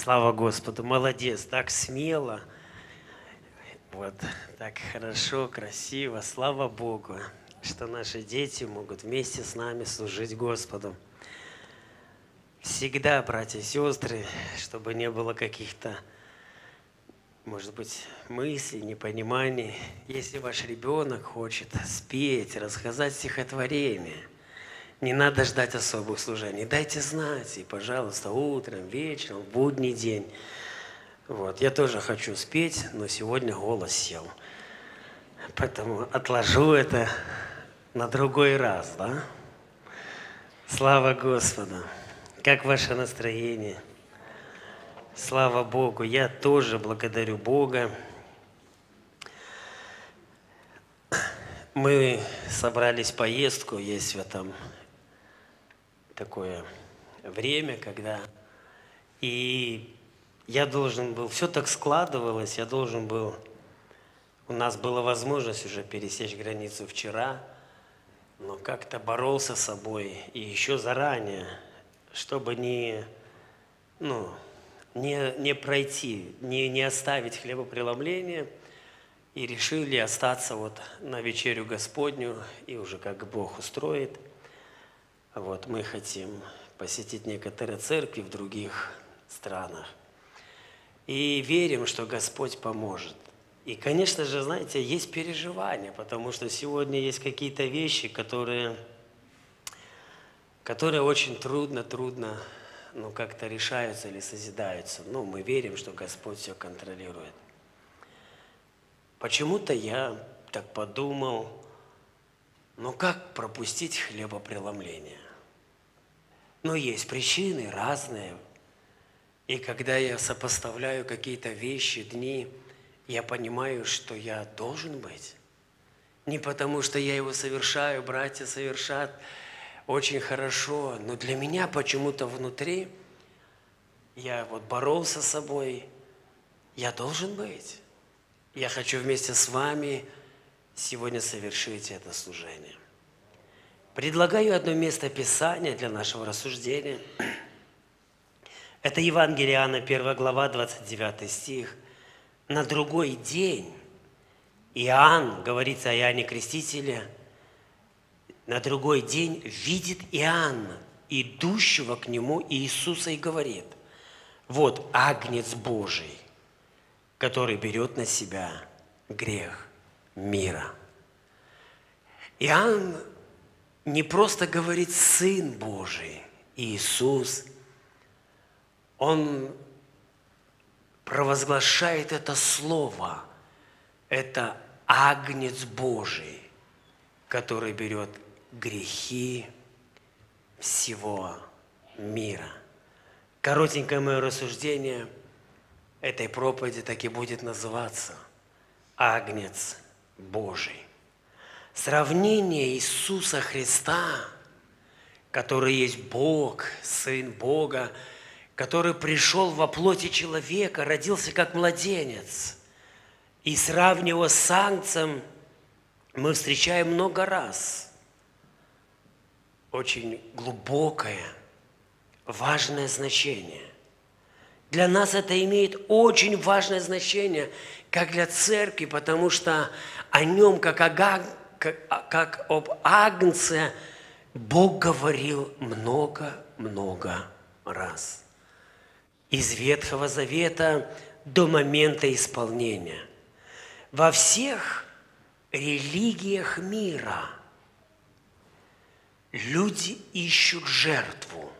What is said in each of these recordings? Слава Господу! Молодец! Так смело, вот, так хорошо, красиво. Слава Богу, что наши дети могут вместе с нами служить Господу. Всегда, братья и сестры, чтобы не было каких-то, может быть, мыслей, непониманий, если ваш ребенок хочет спеть, рассказать стихотворение, не надо ждать особых служений. Дайте знать, и, пожалуйста, утром, вечером, в будний день. Вот, я тоже хочу спеть, но сегодня голос сел. Поэтому отложу это на другой раз, да? Слава Господу! Как ваше настроение? Слава Богу! Я тоже благодарю Бога. Мы собрались в поездку, есть в этом такое время, когда... И я должен был... Все так складывалось, я должен был... У нас была возможность уже пересечь границу вчера, но как-то боролся с собой, и еще заранее, чтобы не пройти, не оставить хлебопреломление, и решили остаться вот на вечерю Господню, и уже как Бог устроит. Вот мы хотим посетить некоторые церкви в других странах. И верим, что Господь поможет. И, конечно же, знаете, есть переживания, потому что сегодня есть какие-то вещи, которые очень трудно, как-то решаются или созидаются. Но мы верим, что Господь все контролирует. Почему-то я так подумал, как пропустить хлебопреломление? Есть причины разные. И когда я сопоставляю какие-то вещи, дни, я понимаю, что я должен быть. Не потому, что я его совершаю, братья совершат очень хорошо, но для меня почему-то внутри я боролся с собой. Я должен быть. Я хочу вместе с вами сегодня совершить это служение. Предлагаю одно место Писания для нашего рассуждения. Это Евангелие Иоанна, 1 глава, 29 стих. На другой день Иоанн, говорится о Иоанне Крестителе, на другой день видит Иоанна, идущего к нему Иисуса, и говорит: «Вот Агнец Божий, который берет на себя грех мира». Иоанн не просто говорит «Сын Божий», Иисус. Он провозглашает это слово. Это Агнец Божий, который берет грехи всего мира. Коротенькое мое рассуждение этой проповеди так и будет называться «Агнец Божий». Сравнение Иисуса Христа, который есть Бог, Сын Бога, который пришел во плоти человека, родился как младенец, и сравнивая его с Агнцем, мы встречаем много раз очень глубокое, важное значение. Для нас это имеет очень важное значение, как для церкви, потому что о нем, как об Агнце, Бог говорил много-много раз. Из Ветхого Завета до момента исполнения. Во всех религиях мира люди ищут жертву,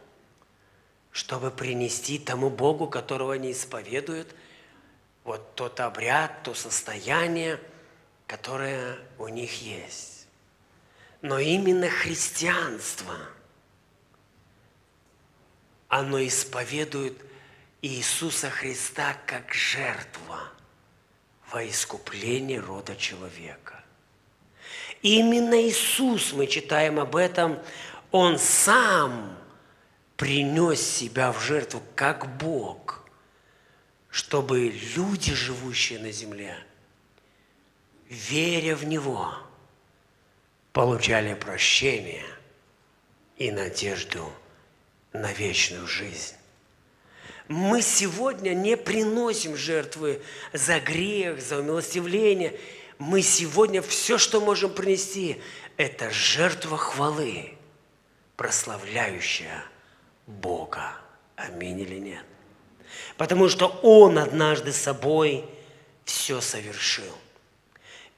чтобы принести тому Богу, которого они исповедуют, вот тот обряд, то состояние, которое у них есть. Но именно христианство, оно исповедует Иисуса Христа как жертва во искупление рода человека. Именно Иисус, мы читаем об этом, Он Сам принес Себя в жертву как Бог, чтобы люди, живущие на земле, веря в Него, получали прощение и надежду на вечную жизнь. мы сегодня не приносим жертвы за грех, за умилостивление. Мы сегодня все, что можем принести, это жертва хвалы, прославляющая Бога. Аминь или нет? Потому что Он однажды собой все совершил.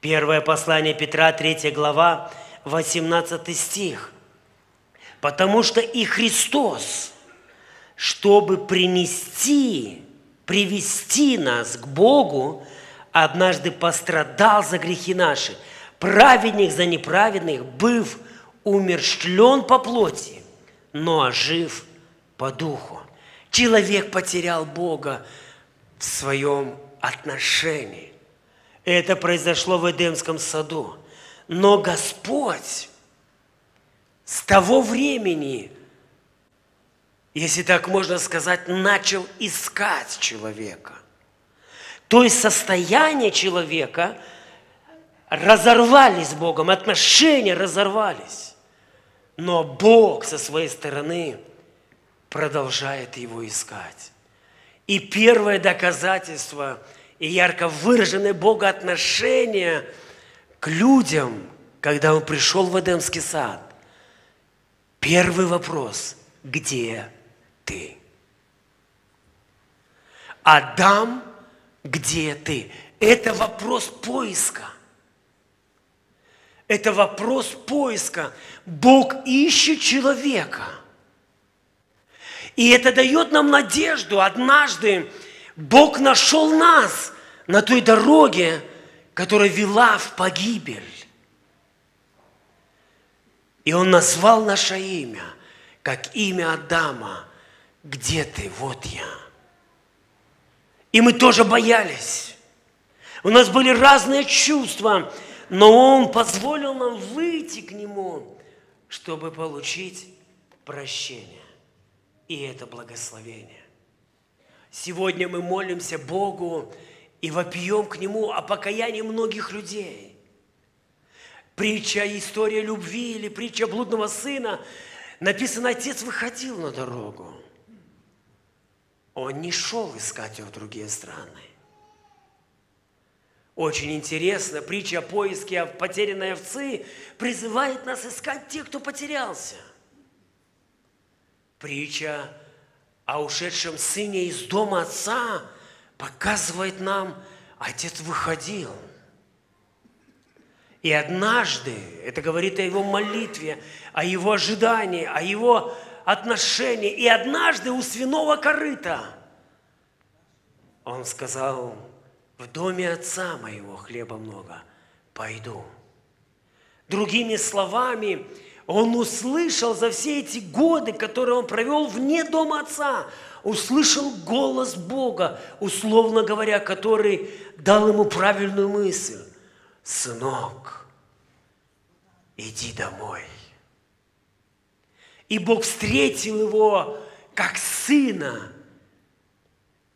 Первое послание Петра, 3 глава, 18 стих. «Потому что и Христос, чтобы привести нас к Богу, однажды пострадал за грехи наши, праведник за неправедных, быв умерщвлен по плоти, но ожив по духу». Человек потерял Бога в своем отношении. Это произошло в Эдемском саду. Но Господь с того времени, если так можно сказать, начал искать человека. То есть состояние человека разорвались с Богом, отношения разорвались. Но Бог со своей стороны продолжает его искать. И первое доказательство и ярко выраженное Бога отношение к людям, когда Он пришел в Эдемский сад. Первый вопрос – где ты? Адам, где ты? Это вопрос поиска. Это вопрос поиска. Бог ищет человека. И это дает нам надежду. Однажды Бог нашел нас на той дороге, которая вела в погибель. И Он назвал наше имя, как имя Адама. Где ты? Вот я. И мы тоже боялись. У нас были разные чувства, но Он позволил нам выйти к Нему, чтобы получить прощение. И это благословение. Сегодня мы молимся Богу и вопием к Нему о покаянии многих людей. Притча «История любви» или притча «Блудного сына» написано: отец выходил на дорогу. Он не шел искать его в другие страны. Очень интересно, притча о поиске потерянной овцы призывает нас искать тех, кто потерялся. Притча о ушедшем сыне из дома отца показывает нам, отец выходил. И однажды, это говорит о его молитве, о его ожидании, о его отношении. И однажды у свиного корыта он сказал: в доме отца моего хлеба много, пойду. Другими словами, он услышал за все эти годы, которые он провел вне дома отца, услышал голос Бога, условно говоря, который дал ему правильную мысль. Сынок, иди домой. И Бог встретил его как сына.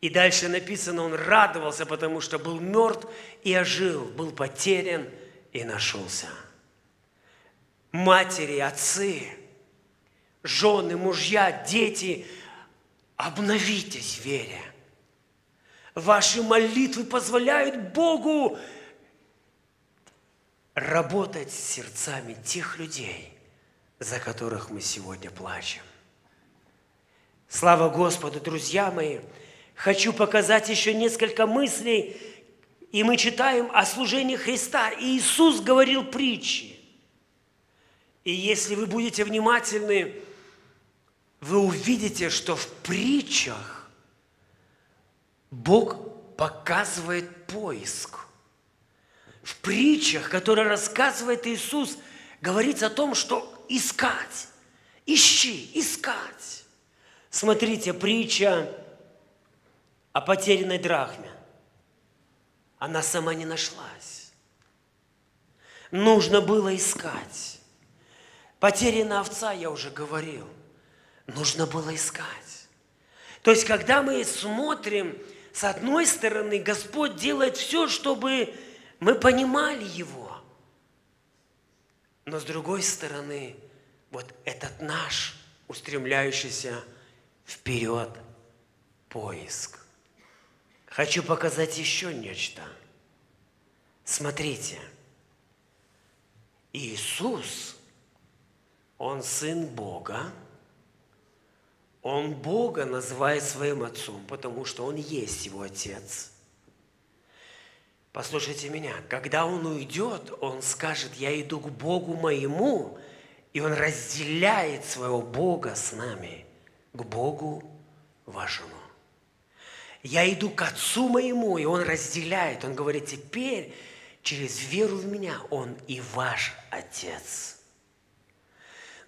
И дальше написано, он радовался, потому что был мертв и ожил, был потерян и нашелся. Матери, отцы, жены, мужья, дети, обновитесь в вере. Ваши молитвы позволяют Богу работать с сердцами тех людей, за которых мы сегодня плачем. Слава Господу, друзья мои! Хочу показать еще несколько мыслей, и мы читаем о служении Христа. И Иисус говорил притчи. И если вы будете внимательны, вы увидите, что в притчах Бог показывает поиск. В притчах, которые рассказывает Иисус, говорится о том, что искать, ищи, искать. Смотрите, притча о потерянной драхме. Она сама не нашлась. Нужно было искать. Потерянная овца, я уже говорил, нужно было искать. То есть, когда мы смотрим, с одной стороны, Господь делает все, чтобы мы понимали Его. Но с другой стороны, вот этот наш, устремляющийся вперед поиск. Хочу показать еще нечто. Смотрите, Иисус, Он Сын Бога, Он Бога называет Своим Отцом, потому что Он есть Его Отец. Послушайте меня, когда Он уйдет, Он скажет: «Я иду к Богу моему», и Он разделяет Своего Бога с нами, к Богу вашему. «Я иду к Отцу моему», и Он разделяет, Он говорит: «Теперь через веру в Меня Он и ваш Отец».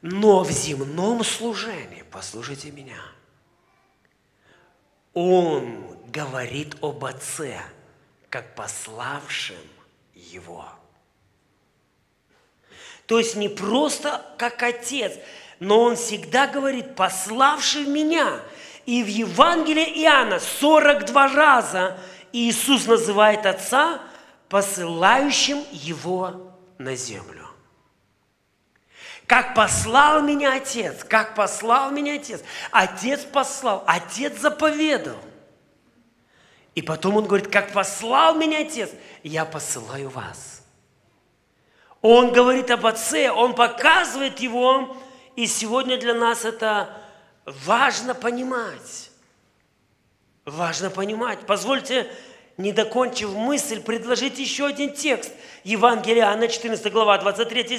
Но в земном служении, послушайте меня, Он говорит об Отце, как пославшим Его. То есть не просто как Отец, но Он всегда говорит: «пославший Меня». И в Евангелии Иоанна 42 раза Иисус называет Отца посылающим Его на землю. Как послал Меня Отец, как послал Меня Отец. Отец послал, Отец заповедал. И потом Он говорит: как послал Меня Отец, я посылаю вас. Он говорит об Отце, Он показывает Его, и сегодня для нас это важно понимать. Важно понимать. Позвольте, не докончив мысль, предложить еще один текст. Евангелие Иоанна, 14 глава, 23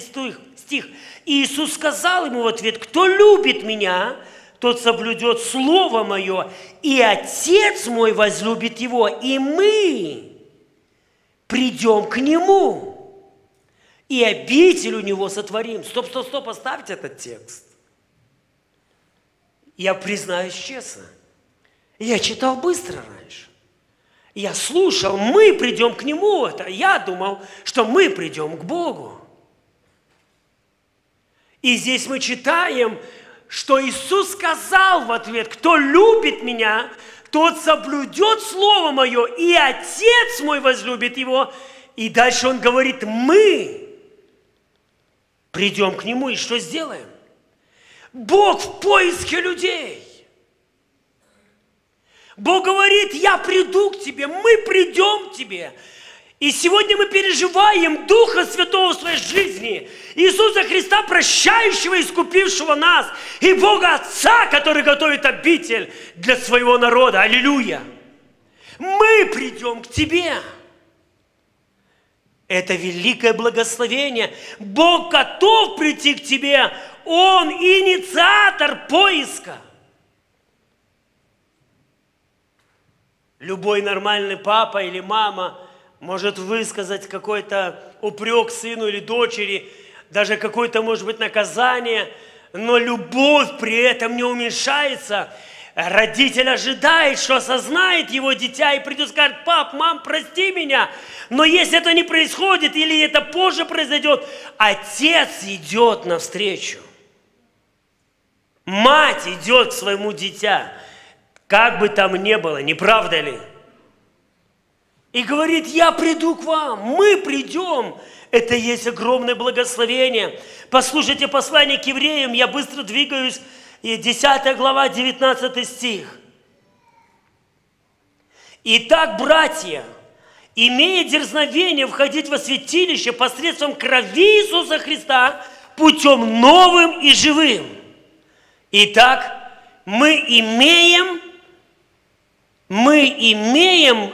стих. Иисус сказал ему в ответ: «Кто любит Меня, тот соблюдет Слово Мое, и Отец Мой возлюбит его, и мы придем к Нему, и обитель у Него сотворим». Стоп, стоп, стоп, оставьте этот текст. Я признаюсь честно, я читал быстро раньше. Я слушал: мы придем к Нему. Это я думал, что мы придем к Богу. И здесь мы читаем, что Иисус сказал в ответ: «Кто любит Меня, тот соблюдет Слово Мое, и Отец Мой возлюбит его». И дальше Он говорит: мы придем к Нему, и что сделаем? Бог в поиске людей. Бог говорит: «Я приду к тебе, мы придем к тебе». И сегодня мы переживаем Духа Святого в своей жизни, Иисуса Христа, прощающего, искупившего нас, и Бога Отца, который готовит обитель для своего народа. Аллилуйя! Мы придем к тебе. Это великое благословение. Бог готов прийти к тебе. Он инициатор поиска. Любой нормальный папа или мама может высказать какой-то упрек сыну или дочери, даже какое-то, может быть, наказание, но любовь при этом не уменьшается. Родитель ожидает, что осознает его дитя и придет и скажет: «Пап, мам, прости меня». Но если это не происходит или это позже произойдет, отец идет навстречу. Мать идет к своему дитя, как бы там ни было, не правда ли? И говорит: «Я приду к вам, мы придем». Это и есть огромное благословение. Послушайте послание к евреям, я быстро двигаюсь. И 10 глава, 19 стих. «Итак, братья, имея дерзновение входить во святилище посредством крови Иисуса Христа, путем новым и живым. Итак, мы имеем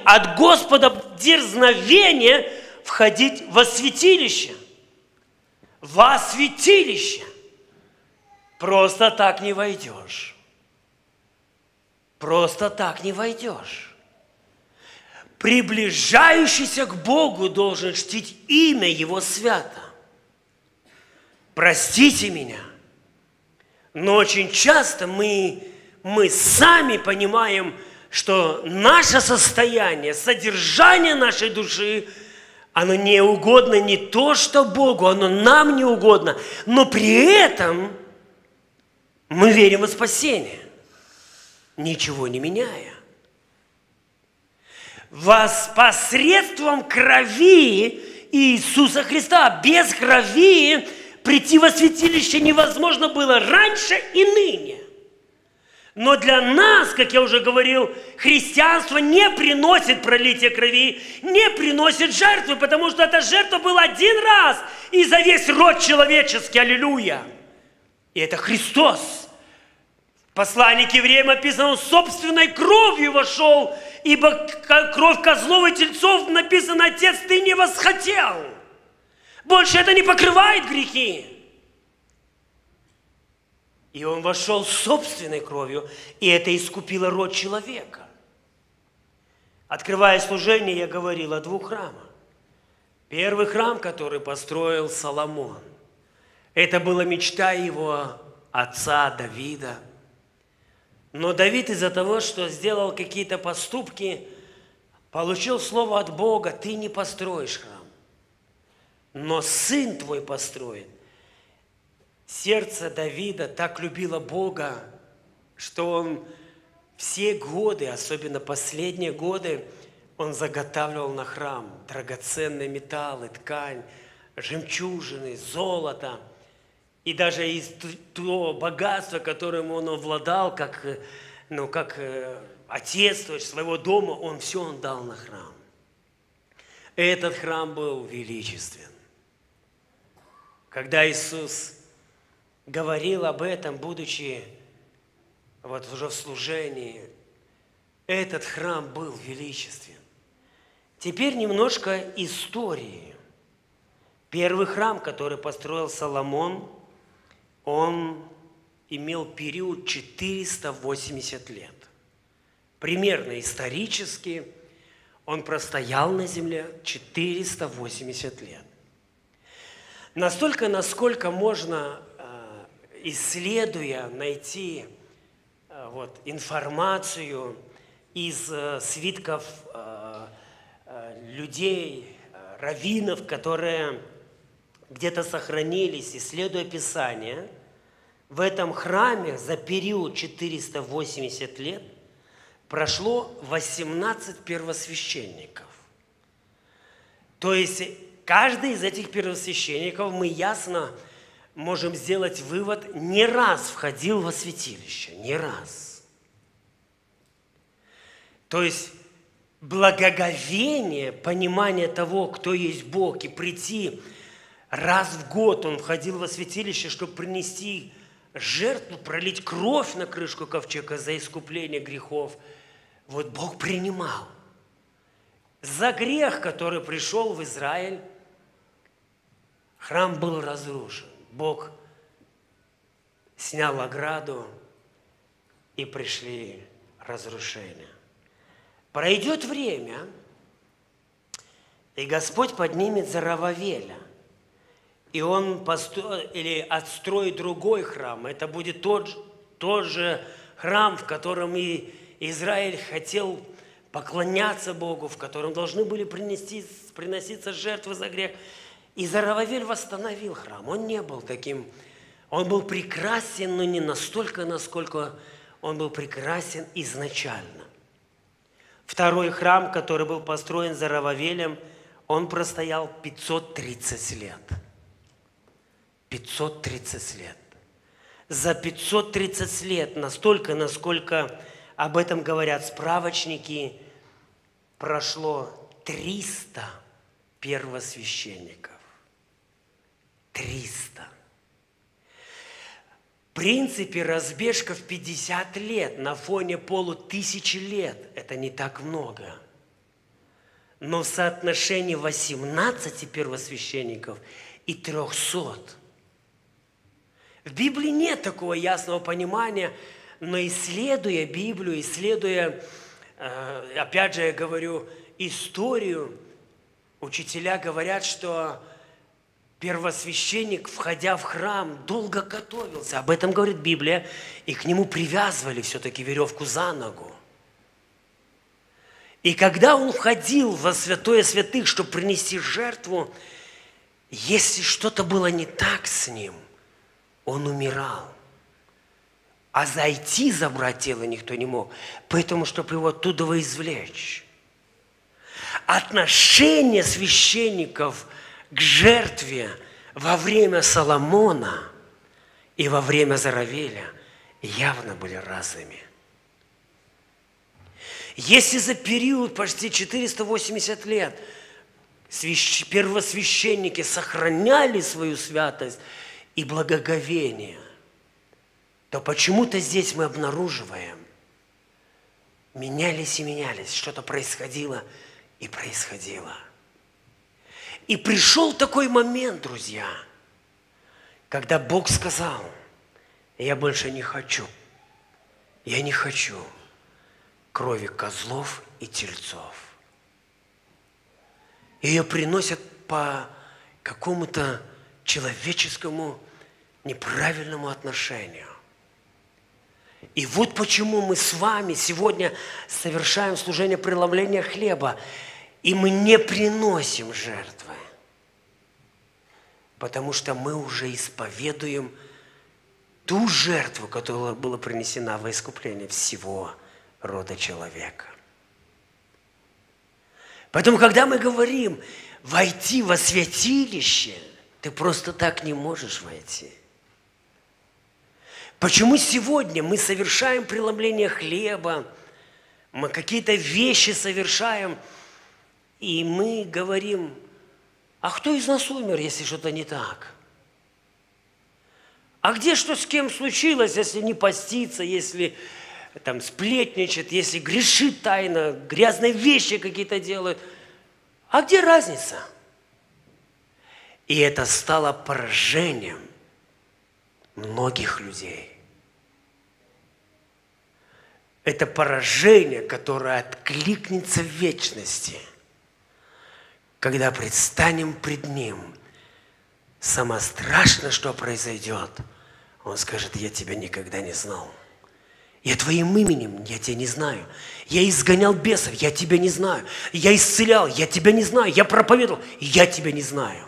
от Господа дерзновение входить во святилище». Во святилище. Просто так не войдешь. Просто так не войдешь. Приближающийся к Богу должен чтить имя Его свято. Простите меня, но очень часто мы сами понимаем, что наше состояние, содержание нашей души, оно не угодно не то, что Богу, оно нам не угодно, но при этом мы верим во спасение, ничего не меняя. Посредством крови Иисуса Христа, без крови прийти во святилище невозможно было раньше и ныне. Но для нас, как я уже говорил, христианство не приносит пролития крови, не приносит жертвы, потому что эта жертва была один раз и за весь род человеческий. Аллилуйя! И это Христос. В послании к евреям написано, он собственной кровью вошел, ибо кровь козлов и тельцов, написано, Отец, ты не восхотел. Больше это не покрывает грехи. И он вошел собственной кровью, и это искупило род человека. Открывая служение, я говорил о двух храмах. Первый храм, который построил Соломон, это была мечта его отца Давида. Но Давид из-за того, что сделал какие-то поступки, получил слово от Бога, ты не построишь храм, но сын твой построит. Сердце Давида так любило Бога, что он все годы, особенно последние годы, он заготавливал на храм драгоценные металлы, ткань, жемчужины, золото. И даже из того богатства, которым он обладал, как отец своего дома, он все он дал на храм. Этот храм был величествен. Когда Иисус говорил об этом, будучи вот уже в служении, этот храм был величествен. Теперь немножко истории. Первый храм, который построил Соломон, он имел период 480 лет. Примерно исторически он простоял на земле 480 лет. Настолько, насколько можно, исследуя, найти вот, информацию из свитков людей, раввинов, которые где-то сохранились, исследуя Писание, в этом храме за период 480 лет прошло 18 первосвященников. То есть каждый из этих первосвященников, мы ясно можем сделать вывод, не раз входил во святилище, не раз. То есть благоговение, понимание того, кто есть Бог, и прийти раз в год он входил во святилище, чтобы принести жертву, пролить кровь на крышку ковчега за искупление грехов. Вот Бог принимал. За грех, который пришел в Израиль, храм был разрушен. Бог снял ограду, и пришли разрушения. Пройдет время, и Господь поднимет Зоровавеля, и он отстроит другой храм. Это будет тот же храм, в котором и Израиль хотел поклоняться Богу, в котором должны были приноситься жертвы за грех. И Зоровавель восстановил храм. Он не был таким. Он был прекрасен, но не настолько, насколько он был прекрасен изначально. Второй храм, который был построен Зоровавелем, он простоял 530 лет. 530 лет. За 530 лет, настолько, насколько об этом говорят справочники, прошло 300 первосвященников. 300. В принципе, разбежка в 50 лет на фоне полутысячи лет. Это не так много. Но в соотношении 18 первосвященников и 300. В Библии нет такого ясного понимания, но исследуя Библию, исследуя, опять же я говорю, историю, учителя говорят, что первосвященник, входя в храм, долго готовился. Об этом говорит Библия. И к нему привязывали все-таки веревку за ногу. И когда он входил во святое святых, чтобы принести жертву, если что-то было не так с ним, он умирал. А зайти, забрать тело никто не мог, поэтому, чтобы его оттуда извлечь. Отношение священников к жертве во время Соломона и во время Зоровавеля явно были разными. Если за период почти 480 лет первосвященники сохраняли свою святость и благоговение, то почему-то здесь мы обнаруживаем, менялись и менялись, что-то происходило и происходило. И пришел такой момент, друзья, когда Бог сказал: я больше не хочу, я не хочу крови козлов и тельцов. Ее приносят по какому-то человеческому неправильному отношению. И вот почему мы с вами сегодня совершаем служение преломления хлеба, и мы не приносим жертвы, потому что мы уже исповедуем ту жертву, которая была принесена во искупление всего рода человека. Поэтому, когда мы говорим «войти во святилище», ты просто так не можешь войти. Почему сегодня мы совершаем преломление хлеба, мы какие-то вещи совершаем, и мы говорим: а кто из нас умер, если что-то не так? А где что с кем случилось, если не постится, если там сплетничает, если грешит тайно, грязные вещи какие-то делают? А где разница? И это стало поражением многих людей. Это поражение, которое откликнется в вечности, когда предстанем пред Ним. Самое страшное, что произойдет, Он скажет: я тебя никогда не знал. Я твоим именем, я тебя не знаю. Я изгонял бесов, я тебя не знаю. Я исцелял, я тебя не знаю. Я проповедовал, я тебя не знаю.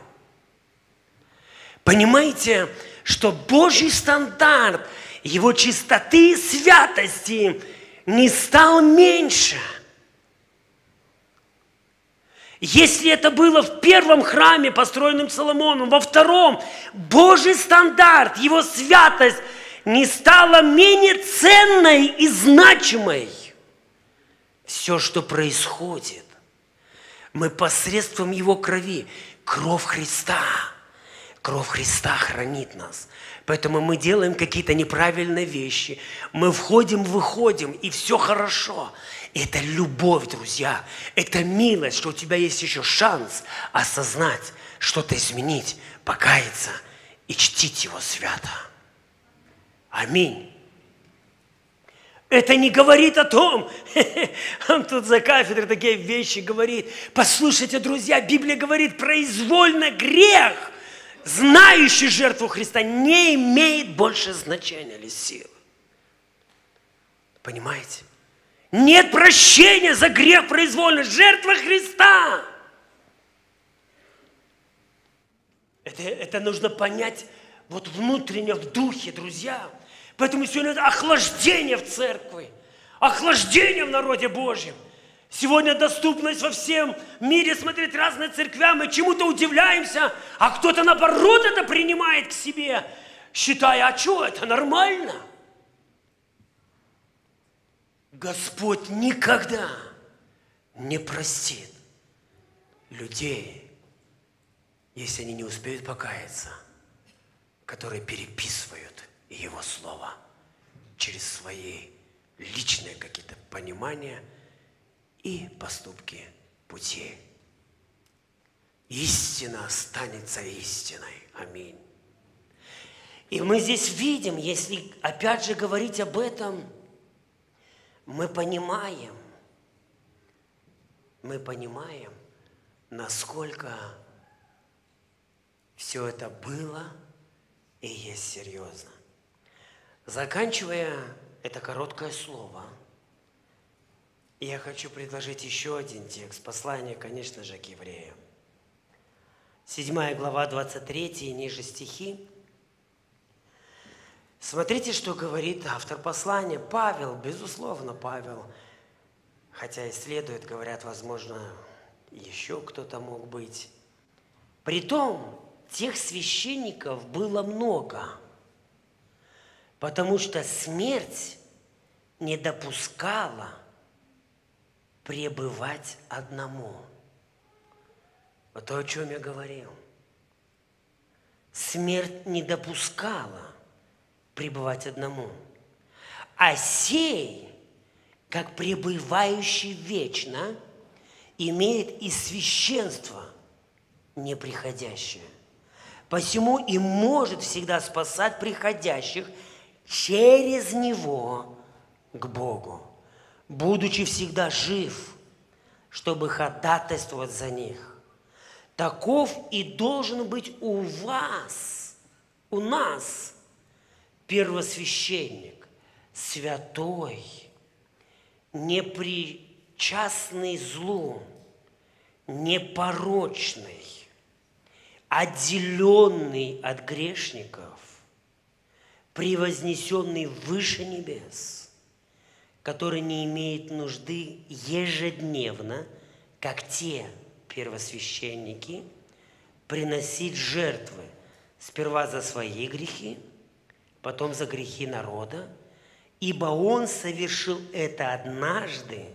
Понимаете, что Божий стандарт Его чистоты и святости не стал меньше. Если это было в первом храме, построенном Соломоном, во втором, Божий стандарт, Его святость не стала менее ценной и значимой. Все, что происходит, мы посредством Его крови, кровь Христа хранит нас. Поэтому мы делаем какие-то неправильные вещи. Мы входим, выходим, и все хорошо. Это любовь, друзья. Это милость, что у тебя есть еще шанс осознать, что-то изменить, покаяться и чтить Его свято. Аминь. Это не говорит о том, он тут за кафедрой такие вещи говорит. Послушайте, друзья, Библия говорит: произвольно грех, знающий жертву Христа, не имеет больше значения или силы. Понимаете? Нет прощения за грех произвольно. Жертва Христа. Это нужно понять вот внутренне, в духе, друзья. Поэтому сегодня это охлаждение в церкви, охлаждение в народе Божьем. Сегодня доступность во всем мире смотреть разные церкви, мы чему-то удивляемся, а кто-то наоборот это принимает к себе, считая: а что, это нормально? Господь никогда не простит людей, если они не успеют покаяться, которые переписывают Его Слово через свои личные какие-то понимания и поступки пути. Истина останется истиной. Аминь. И мы здесь видим, если опять же говорить об этом, мы понимаем, насколько все это было и есть серьезно. Заканчивая это короткое слово, я хочу предложить еще один текст, послание, конечно же, к евреям. 7 глава, 23 и ниже стихи. Смотрите, что говорит автор послания. Павел, безусловно, Павел, хотя и следует, говорят, возможно, еще кто-то мог быть. Притом, тех священников было много, потому что смерть не допускала пребывать одному. Вот то, о чем я говорил. Смерть не допускала пребывать одному. А сей, как пребывающий вечно, имеет и священство неприходящее. Посему и может всегда спасать приходящих через Него к Богу, будучи всегда жив, чтобы ходатайствовать за них. Таков и должен быть у вас, у нас, первосвященник, святой, непричастный злу, непорочный, отделенный от грешников, превознесенный выше небес, который не имеет нужды ежедневно, как те первосвященники, приносить жертвы сперва за свои грехи, потом за грехи народа, ибо он совершил это однажды,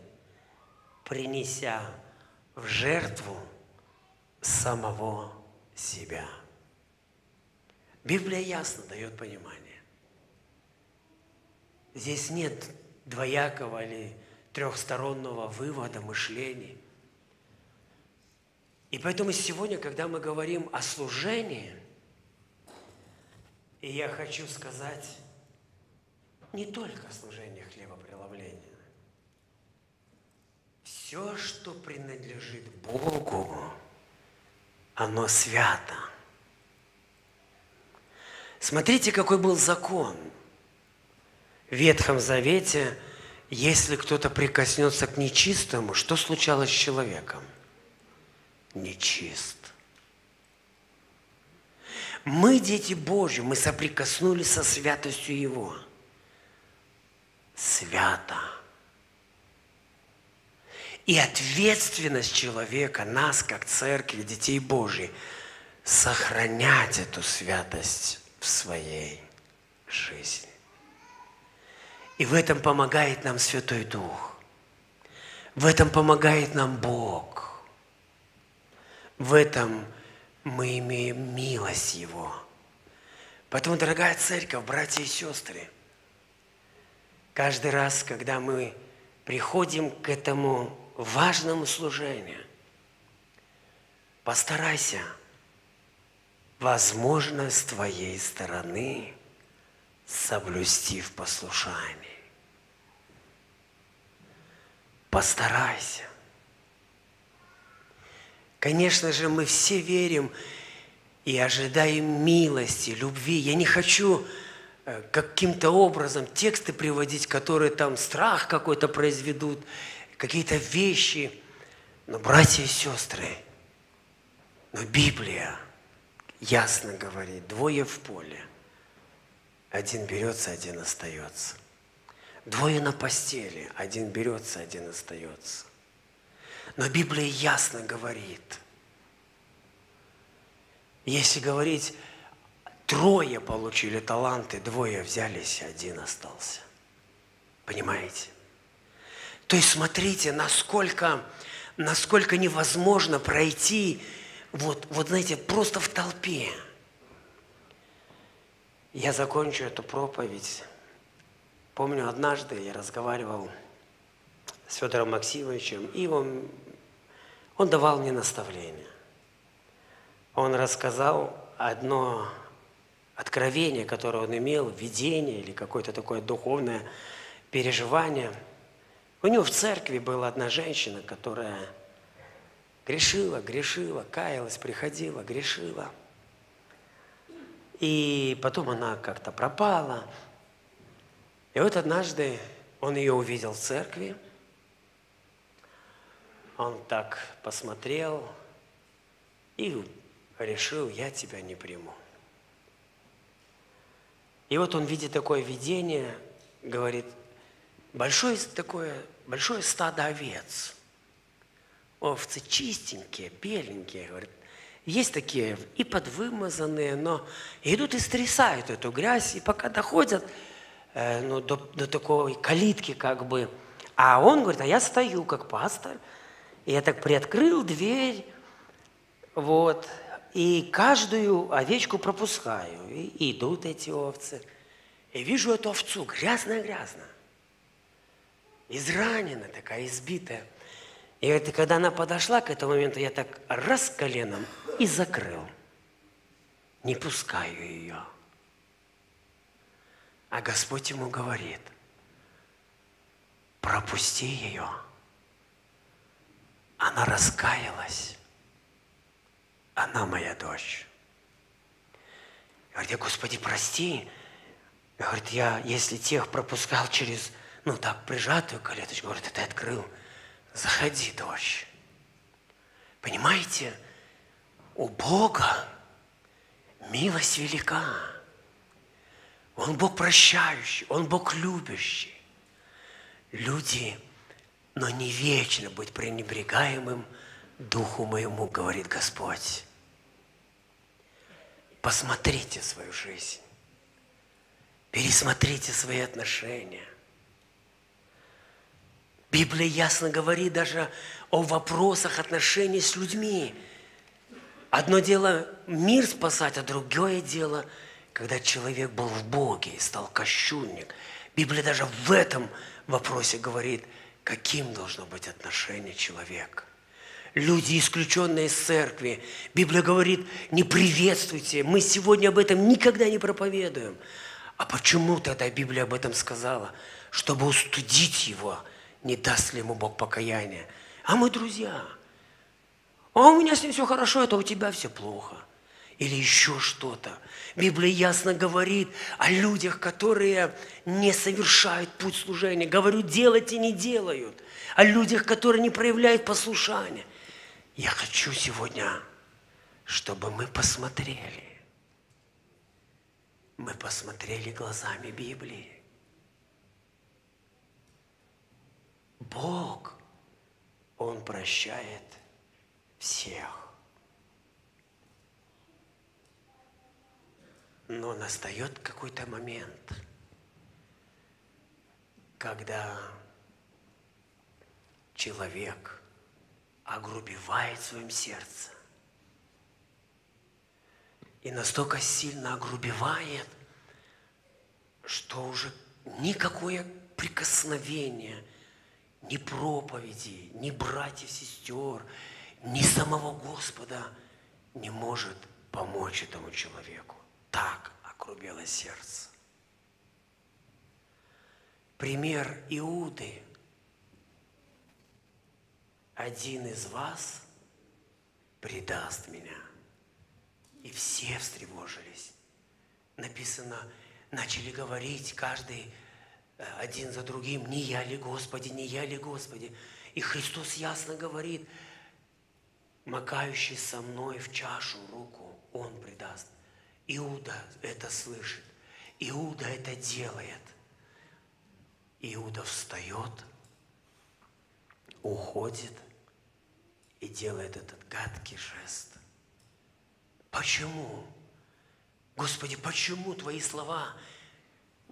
принеся в жертву самого себя. Библия ясно дает понимание. Здесь нет двоякого или трехстороннего вывода мышлений. И поэтому сегодня, когда мы говорим о служении, и я хочу сказать не только о служении хлебопреломления. Все, что принадлежит Богу, оно свято. Смотрите, какой был закон. В Ветхом Завете, если кто-то прикоснется к нечистому, что случалось с человеком? Нечист. Мы, дети Божьи, мы соприкоснулись со святостью Его. Свято. И ответственность человека, нас, как церкви, детей Божьих, сохранять эту святость в своей жизни. И в этом помогает нам Святой Дух. В этом помогает нам Бог. В этом мы имеем милость Его. Поэтому, дорогая церковь, братья и сестры, каждый раз, когда мы приходим к этому важному служению, постарайся, возможно, с твоей стороны соблюсти в послушании. Постарайся. Конечно же, мы все верим и ожидаем милости, любви. Я не хочу каким-то образом тексты приводить, которые там страх какой-то произведут, какие-то вещи. Но, братья и сестры, но Библия ясно говорит, двое в поле. Один берется, один остается. Двое на постели, один берется, один остается. Но Библия ясно говорит, если говорить, трое получили таланты, двое взялись, один остался. Понимаете? То есть смотрите, насколько невозможно пройти, вот знаете, просто в толпе. Я закончу эту проповедь. Помню, однажды я разговаривал с Федором Максимовичем, и он давал мне наставление. Он рассказал одно откровение, которое он имел, видение или какое-то такое духовное переживание. У него в церкви была одна женщина, которая грешила, каялась, приходила, грешила. И потом она как-то пропала. И вот однажды он ее увидел в церкви. Он так посмотрел и решил, я тебя не приму. И вот он видит такое видение, говорит, большое стадо овец. Овцы чистенькие, беленькие, говорит. Есть такие и подвымазанные, но идут и стрясают эту грязь. И пока доходят до такой калитки, как бы, А он говорит, а я стою как пастор, и я так приоткрыл дверь, вот, и каждую овечку пропускаю, и идут эти овцы. И вижу эту овцу, грязная-грязная, израненная такая, избитая. И это, когда она подошла к этому моменту, я так раз коленом и закрыл. Не пускаю ее. А Господь ему говорит, пропусти ее. Она раскаялась. Она моя дочь. Говорит, я, Господи, прости. Говорит, я, если тех пропускал через, ну так, прижатую колеточку, говорит, это ты открыл. Заходи, дочь. Понимаете, у Бога милость велика. Он Бог прощающий, Он Бог любящий. Люди, но не вечно быть пренебрегаемым Духу моему, говорит Господь. Посмотрите свою жизнь. Пересмотрите свои отношения. Библия ясно говорит даже о вопросах отношений с людьми. Одно дело мир спасать, а другое дело, когда человек был в Боге и стал кощунник. Библия даже в этом вопросе говорит, каким должно быть отношение человека. Люди, исключенные из церкви, Библия говорит, не приветствуйте, мы сегодня об этом никогда не проповедуем. А почему тогда Библия об этом сказала? Чтобы устудить его. Не даст ли ему Бог покаяние? А мы друзья. А у меня с ним все хорошо, это у тебя все плохо. Или еще что-то. Библия ясно говорит о людях, которые не совершают путь служения. Говорю, делать и не делают. О людях, которые не проявляют послушания. Я хочу сегодня, чтобы мы посмотрели. Мы посмотрели глазами Библии. Бог, Он прощает всех. Но настает какой-то момент, когда человек огрубевает в своем сердце и настолько сильно огрубевает, что уже никакое прикосновение ни проповеди, ни братьев, сестер, ни самого Господа не может помочь этому человеку. Так огрубело сердце. Пример Иуды. Один из вас предаст меня. И все встревожились. Написано, начали говорить каждый один за другим, не я ли, Господи, не я ли, Господи. И Христос ясно говорит, макающий со мной в чашу руку, он предаст. Иуда это слышит, Иуда это делает. Иуда встает, уходит и делает этот гадкий жест. Почему? Господи, почему Твои слова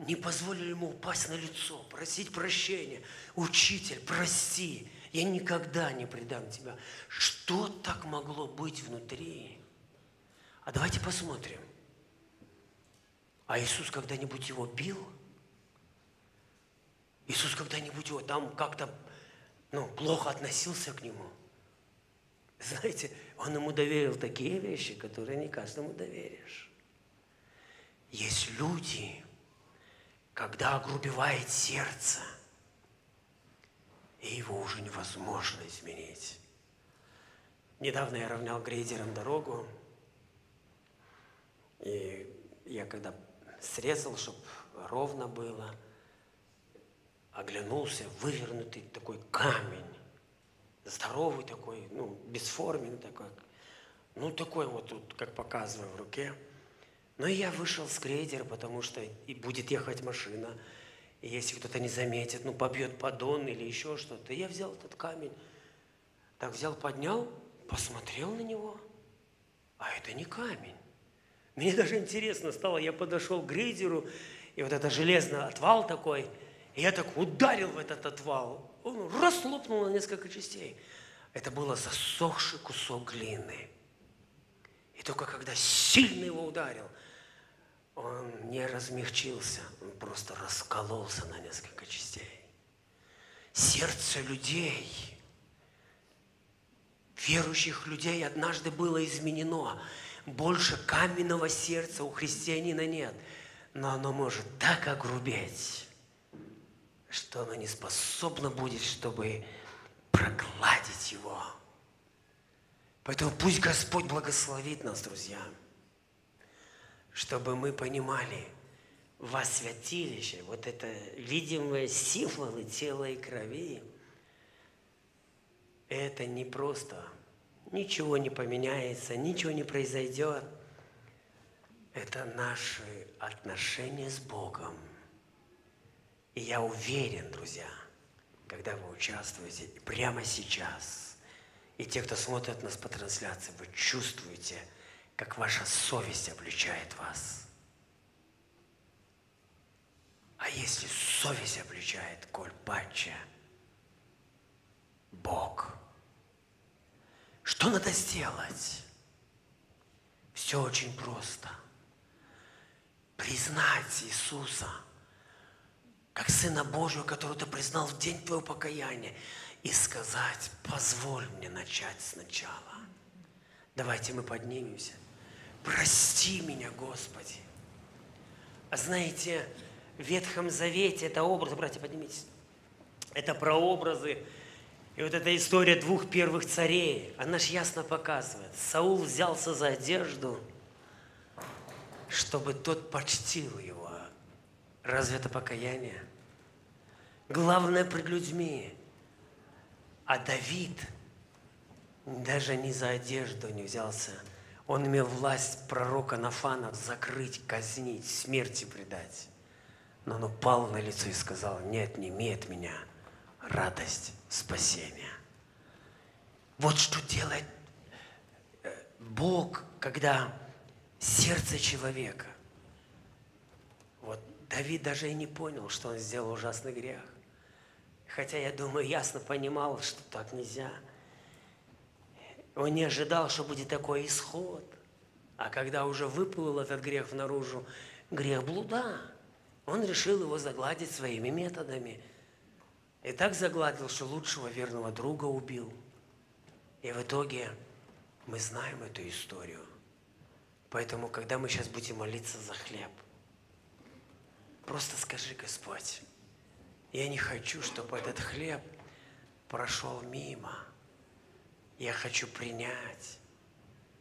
не позволили ему упасть на лицо, просить прощения? Учитель, прости, я никогда не предам тебя. Что так могло быть внутри? А давайте посмотрим. А Иисус когда-нибудь его бил? Иисус когда-нибудь его там как-то, ну, плохо относился к нему? Знаете, он ему доверил такие вещи, которые не каждому доверишь. Есть люди, когда огрубевает сердце, и его уже невозможно изменить. Недавно я равнял грейдером дорогу, и я когда срезал, чтобы ровно было, оглянулся, вывернутый такой камень, здоровый такой, ну, бесформенный такой, ну, такой вот тут, как показываю в руке. Но я вышел с грейдера, потому что и будет ехать машина, и если кто-то не заметит, ну, побьет поддон или еще что-то. Я взял этот камень, так взял, поднял, посмотрел на него, а это не камень. Мне даже интересно стало, я подошел к грейдеру, и вот это железный отвал такой, Я так ударил в этот отвал. Он раслопнул на несколько частей. Это был засохший кусок глины. И только когда сильно его ударил, он не размягчился, он просто раскололся на несколько частей. Сердце людей, верующих людей, однажды было изменено. Больше каменного сердца у христианина нет, но оно может так огрубеть, что оно не способно будет, чтобы прогладить его. Поэтому пусть Господь благословит нас, друзья, чтобы мы понимали, во святилище, вот это видимые символы тела и крови, это не просто, ничего не поменяется, ничего не произойдет. Это наши отношения с Богом. И я уверен, друзья, когда вы участвуете прямо сейчас, и те, кто смотрят нас по трансляции, вы чувствуете, как ваша совесть обличает вас. А если совесть обличает, коль паче Бог, что надо сделать? Все очень просто. Признать Иисуса как Сына Божьего, которого ты признал в день твоего покаяния, и сказать: позволь мне начать сначала. Давайте мы поднимемся. Прости меня, Господи. А знаете, в Ветхом Завете это образы, братья, поднимитесь. Это прообразы. И вот эта история двух первых царей, она же ясно показывает. Саул взялся за одежду, чтобы тот почтил его. Разве это покаяние? Главное пред людьми. А Давид даже не за одежду не взялся. Он имел власть пророка Нафана закрыть, казнить, смерти предать. Но он упал на лицо и сказал: не отними от меня радость спасения. Вот что делает Бог, когда сердце человека. Вот Давид даже и не понял, что он сделал ужасный грех. Хотя, я думаю, ясно понимал, что так нельзя. Он не ожидал, что будет такой исход. А когда уже выплыл этот грех наружу, грех блуда, он решил его загладить своими методами. И так загладил, что лучшего верного друга убил. И в итоге мы знаем эту историю. Поэтому, когда мы сейчас будем молиться за хлеб, просто скажи: Господь, я не хочу, чтобы этот хлеб прошел мимо. Я хочу принять